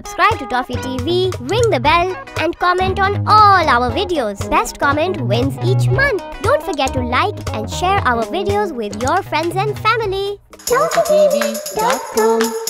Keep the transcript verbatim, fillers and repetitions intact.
subscribe to Toffee T V, ring the bell and comment on all our videos. Best comment wins each month. Don't forget to like and share our videos with your friends and family. Toffee T V dot com